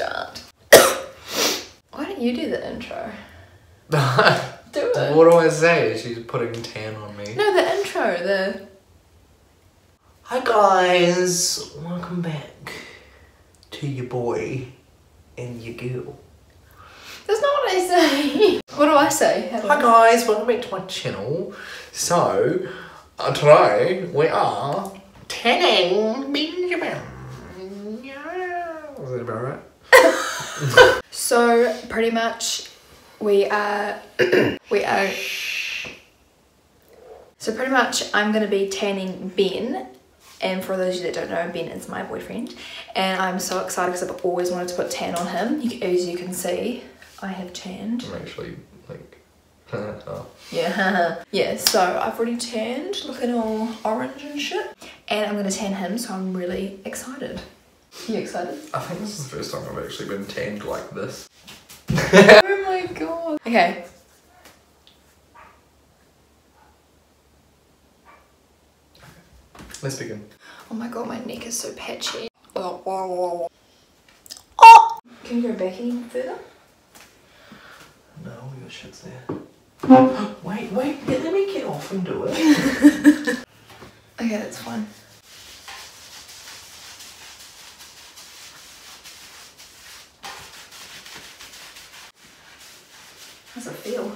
start. Why don't you do the intro? Do it. What do I say? She's putting tan on me. No, the intro, the... Hi guys, welcome back to your boy and your girl. That's not what I say. What do I say? Hi guys, welcome back to my channel. So, today we are tanning Benjamin. Is that about right? So pretty much we are so pretty much I'm gonna be tanning Ben, and for those of you that don't know, Ben is my boyfriend, and I'm so excited because I've always wanted to put tan on him. As you can see, I have tanned. I'm actually like oh. Yeah, yeah, so I've already tanned, looking all orange and shit, and I'm gonna tan him, so I'm really excited. You excited? I think this is the first time I've actually been tanned like this. Oh my god. Okay. Let's begin. Oh my god, my neck is so patchy. Oh! Can you go back any further? No, all your shit's there. Wait, let me get off and do it. Okay, that's fine. How's it feel?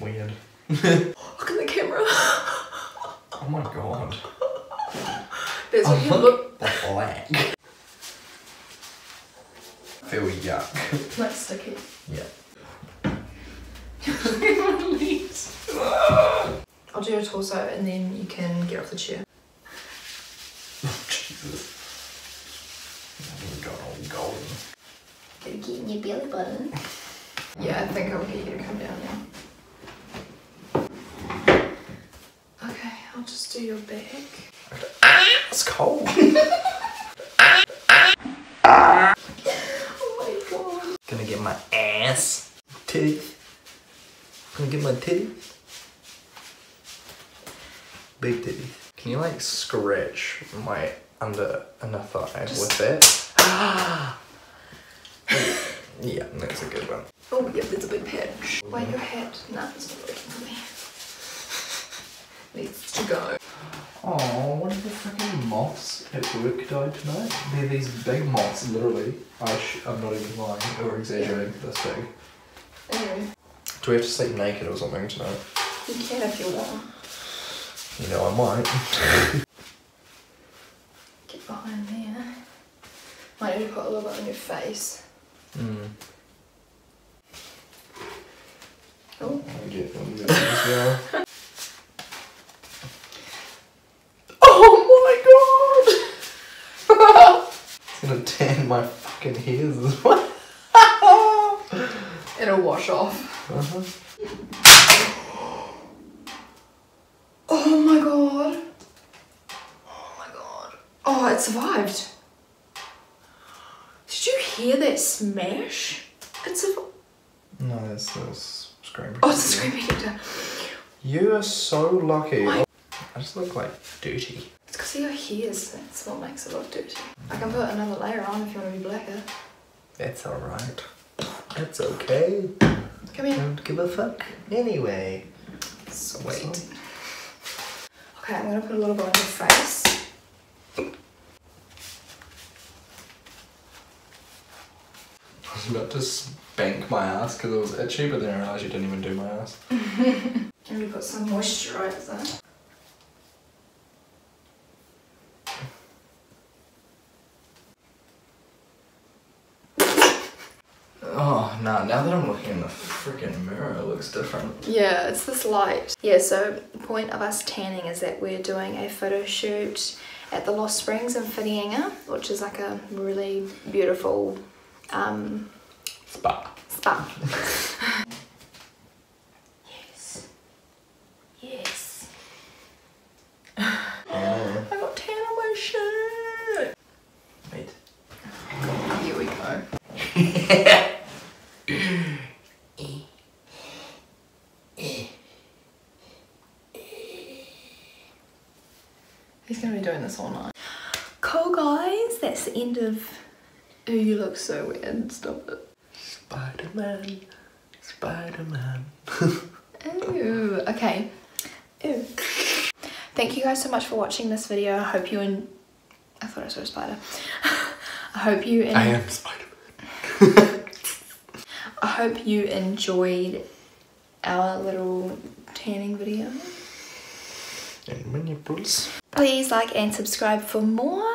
Weird. Look at the camera. Oh my god. That's what you look. That's black. Feel yuck. Like sticky. Yeah. My legs. I'll do your torso and then you can get off the chair. Jesus. I've got all golden. Gotta get in your belly button. Yeah, I think I'll get you to come down now. Okay, I'll just do your back. Ah, it's cold. Ah. Oh my god. Gonna get my ass. Titties. Gonna get my titties. Big titties. Can you like scratch my under thigh with that? Ah. Yeah, that's a good one. Oh, yeah, there's a big patch. Wait, your hat. Nah, it's not working for me. Needs to go. Oh, what are the fucking moths at work died tonight? They're these big moths, literally. I'm not even lying or exaggerating. Yeah. This big. Anyway. Do we have to sleep naked or something tonight? You can if you want. You know, I might. Get behind there. Might need to put a little bit on your face. Mm. Oh. I get one as well. Oh my god! It's gonna tan my fucking hairs as well. It'll wash off. Oh my god! Oh my god! Oh, it survived. Did you hear that smash? It's a... No, that's the screen protector. Oh, it's a screen protector. You are so lucky. My... I just look like dirty. It's because of your hairs. That's what makes it look dirty. I can put another layer on if you want to be blacker. That's alright. That's okay. Come here. Don't give a fuck. Anyway. Sweet. Awesome. Okay, I'm going to put a little bit on your face. I was about to spank my ass because it was itchy, but then I realised you didn't even do my ass. Can we put some moisturiser? Oh, nah, now that I'm looking in the freaking mirror, it looks different. Yeah, it's this light. Yeah, so the point of us tanning is that we're doing a photo shoot at the Lost Springs in Finianga, which is like a really beautiful... Spa. Yes. Yes. I got tan on my shirt. Wait. Here we go. He's gonna be doing this all night. Cool guys, that's the end of You look so weird, stop it. Spider-Man, Spider-Man. Ew, okay. Ew. Thank you guys so much for watching this video. I hope you and I thought I saw a spider. I hope you I am Spider-Man. I hope you enjoyed our little tanning video. And my nipples. Please like and subscribe for more.